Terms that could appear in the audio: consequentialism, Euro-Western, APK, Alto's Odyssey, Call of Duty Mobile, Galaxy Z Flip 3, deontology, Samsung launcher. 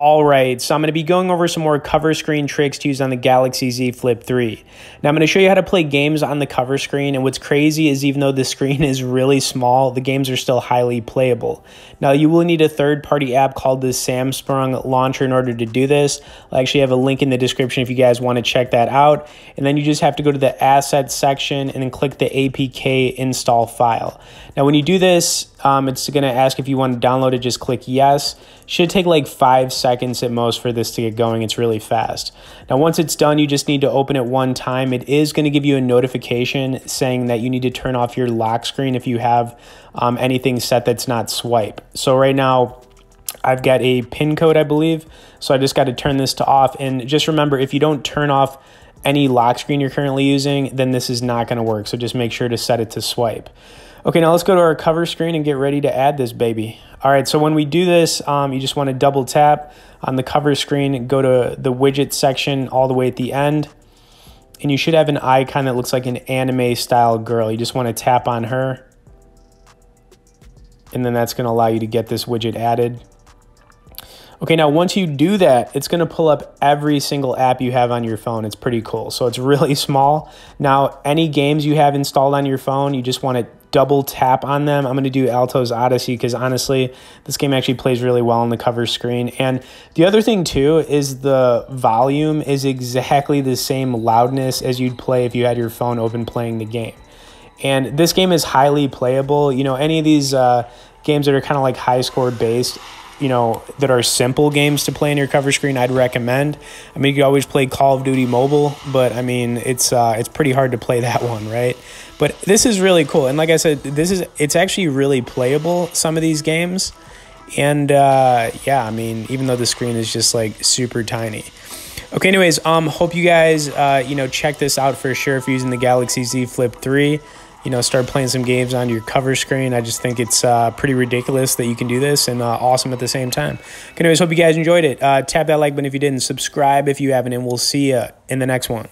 Alright, so I'm going to be going over some more cover screen tricks to use on the Galaxy Z Flip 3. Now I'm going to show you how to play games on the cover screen, and what's crazy is even though the screen is really small, the games are still highly playable. Now you will need a third-party app called the Samsung launcher in order to do this. I'll actually have a link in the description if you guys want to check that out. And then you just have to go to the Assets section and then click the APK install file. Now when you do this, it's going to ask if you want to download it, just click yes. Should take like 5 seconds at most for this to get going. It's really fast. Now once it's done, you just need to open it one time. It is going to give you a notification saying that you need to turn off your lock screen if you have anything set that's not swipe. So right now I've got a pin code, I believe. So I just got to turn this to off. And just remember, if you don't turn off any lock screen you're currently using, then this is not going to work. So just make sure to set it to swipe. Okay, now let's go to our cover screen and get ready to add this baby. All right, so when we do this, you just want to double tap on the cover screen, go to the widget section all the way at the end, and you should have an icon that looks like an anime style girl. You just want to tap on her, and then that's going to allow you to get this widget added. Okay, now once you do that, it's going to pull up every single app you have on your phone. It's pretty cool. So it's really small. Now, any games you have installed on your phone, you just want to double tap on them. I'm going to do Alto's Odyssey because honestly, this game actually plays really well on the cover screen. And the other thing too is the volume is exactly the same loudness as you'd play if you had your phone open playing the game. And this game is highly playable. You know, any of these games that are kind of like high score based, you know, that are simple games to play in your cover screen, I'd recommend. I mean, you could always play Call of Duty Mobile, but I mean, it's pretty hard to play that one, right? But this is really cool, and like I said, it's actually really playable, some of these games. And yeah, I mean, even though the screen is just like super tiny. Okay, anyways, hope you guys you know, check this out for sure if you're using the Galaxy Z Flip 3. You know, start playing some games on your cover screen. I just think it's pretty ridiculous that you can do this, and awesome at the same time. Okay, anyways, hope you guys enjoyed it. Tap that like button if you didn't, subscribe if you haven't, and we'll see you in the next one.